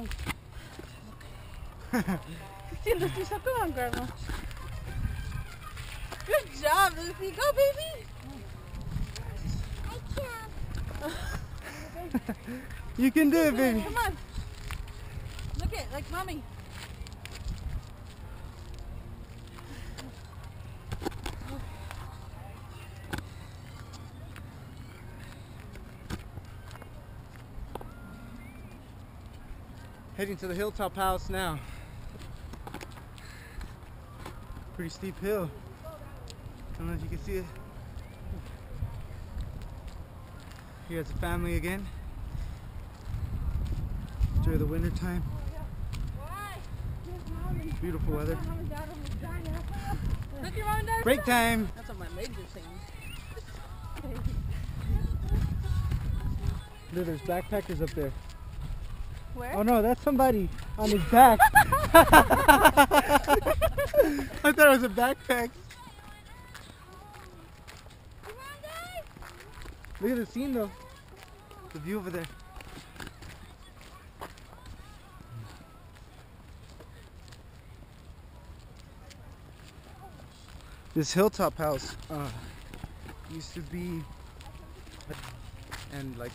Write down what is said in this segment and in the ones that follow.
Oh. Okay. Lucy, come on, Grandma. Good job, Lucy. Go, baby. I can't. You can do it, baby. Come on. Look at it, like mommy. Heading to the Hilltop House now. Pretty steep hill. I don't know if you can see it. Here's a family again. Enjoy the winter time. Beautiful weather. Break time. That's what my legs are saying. Look, there's backpackers up there. Where? Oh no, that's somebody on his back. I thought it was a backpack. Look at the scene though. The view over there. This Hilltop House used to be and like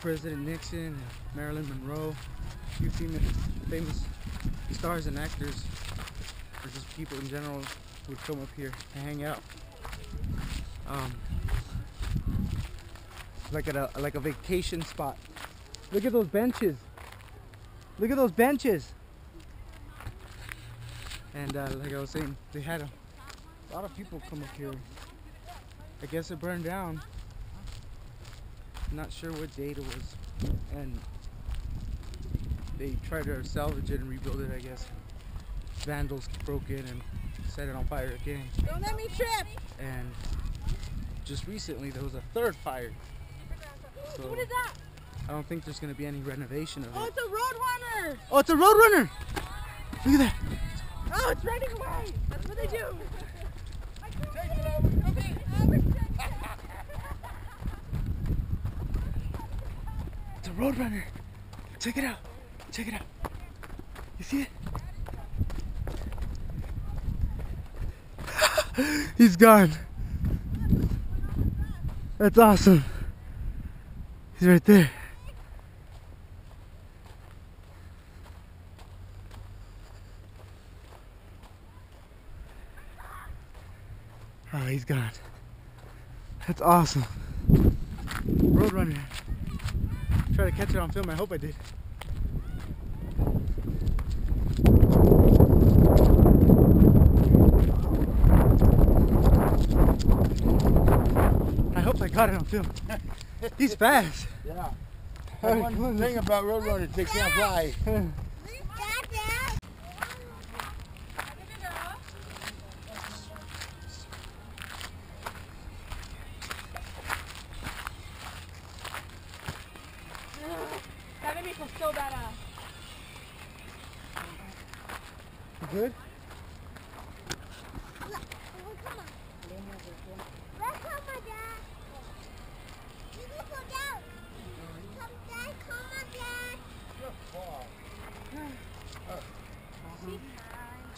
President Nixon and Marilyn Monroe, a few famous stars and actors, or just people in general who would come up here to hang out. Like a vacation spot. Look at those benches. Look at those benches. And like I was saying, they had a lot of people come up here. I guess it burned down. Not sure what date it was, and they tried to salvage it and rebuild it, I guess. Vandals broke in and set it on fire again. Don't let me trip! And just recently there was a third fire. So what is that? I don't think there's going to be any renovation of it. Oh, it's a roadrunner! Oh, it's a roadrunner! Look at that! Oh, it's running away! That's what they do! Take it over! Okay. Roadrunner, check it out, check it out. You see it? He's gone. That's awesome. He's right there. Oh, he's gone. That's awesome. Roadrunner. Try to catch it on film. I hope I did. I hope I got it on film. He's fast. Yeah. One thing about roadrunners, they can't fly. Good?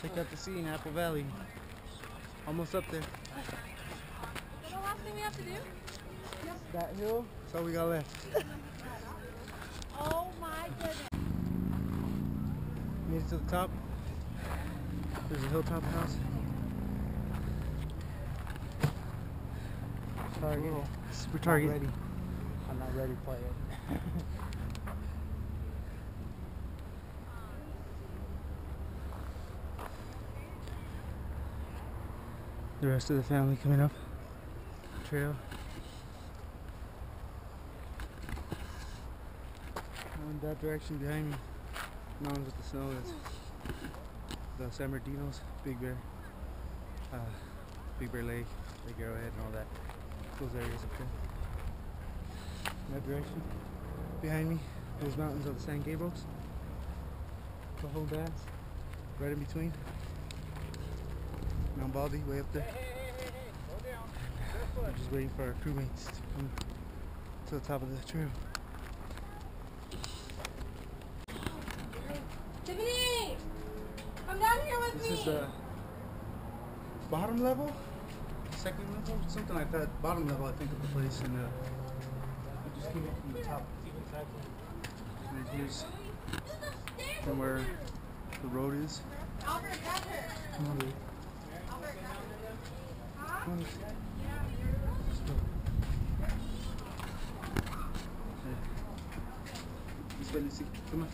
Check out the scene, Apple Valley. Almost up there. The last thing we have to do? That hill? That's all we got left. Oh my goodness. Made it to the top. There's a Hilltop House. Target. Super Target. I'm not ready for it. The rest of the family coming up. Trail. In that direction behind me. Mountains with the snow is. The San Bernardino's, Big Bear Lake, Lake Arrowhead, and all that. Those areas up there. In that direction. Behind me, those mountains of the San Gabriels. The whole bass. Right in between. Mount Baldy, way up there. We're just waiting for our crewmates to come to the top of the trail. Tiffany! Come down here with me! This is the bottom level? Second level? Something like that. Bottom level, I think, of the place. And I just came up from the top. And here's from where the road is. Albert, grab her! Come on, dude. Albert, grab her. Huh? Come on. Let's go. Okay. Let's wait and see. Come on.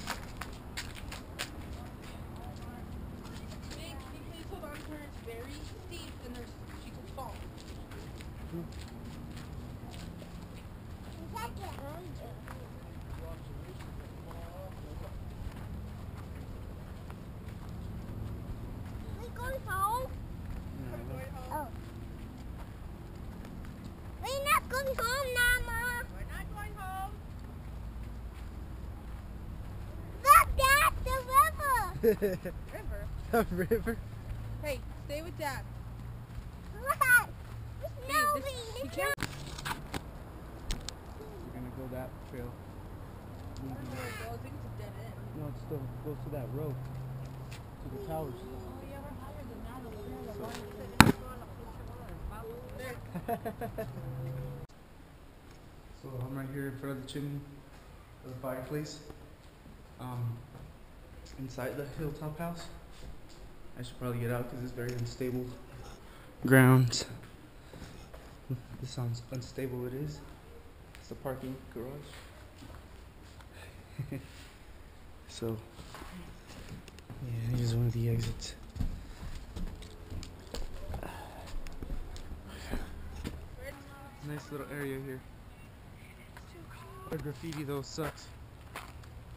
River. A river? Hey, stay with Dad. What? Hey, no, we can't. We're gonna go that trail. We'll I think it's a dead end. No, it still goes to that road. To the towers. Oh, you ever hired them out of the river? So I'm right here in front of the chimney of the fireplace. Inside the Hilltop House. I should probably get out because it's very unstable ground. This sounds unstable, it is. It's the parking garage. So, yeah, here's one of the exits. Nice little area here. Our graffiti though sucks.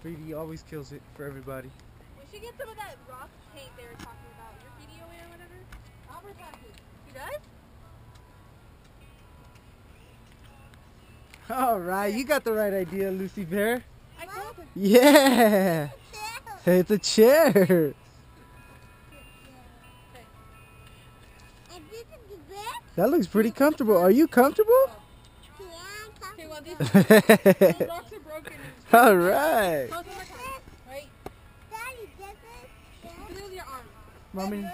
Graffiti always kills it for everybody. We should get some of that rock paint they were talking about. Your video or whatever. Albert has it. He does? Alright, you got the right idea, Lucy Bear. I got it. Yeah! It's a chair! And this is the bed? That looks pretty comfortable. Are you comfortable? Yeah, I'm comfortable. Okay, well, these rocks are broken. All right. Mommy,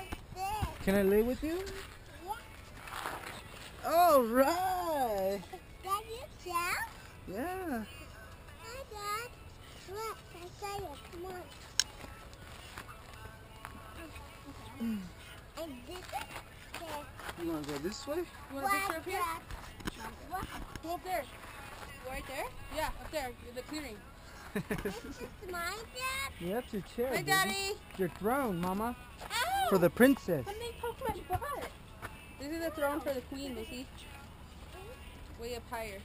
can I lay with you? Yeah. All right. Yeah. You want to go this way? You want to picture up here? Go up there. Right there? Yeah, up there, the clearing. This is my dad? Yeah, that's your chair. Hey, Daddy. It's your throne, Mama. Ow. For the princess. But they poked my butt. This is a throne for the queen, Lucy. Way up higher.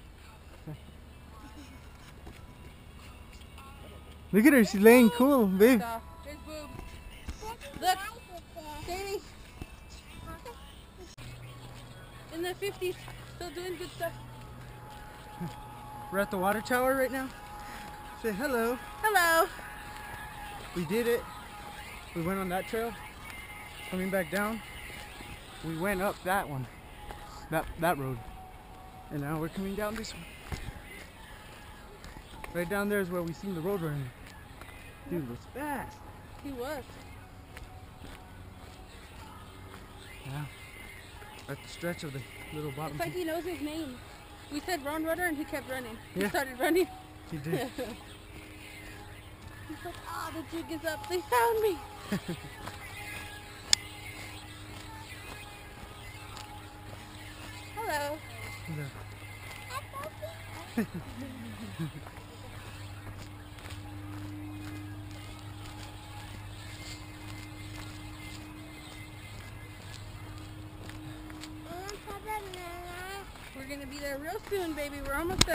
Look at her, she's laying cool, babe. There's boobs. Look, Daddy. In the 50s, still doing good stuff. We're at the water tower right now. Say hello. Hello. We did it. We went on that trail. Coming back down. We went up that one. That road. And now we're coming down this one. Right down there is where we seen the road running. Dude was fast. He was. Yeah. At the stretch of the little bottom. It's like he knows his name. We said Ron Rudder and he kept running. Yeah. He started running. He did. He's like, ah, oh, the jig is up. They found me. Hello. Hello. We're gonna be there real soon, baby. We're almost there.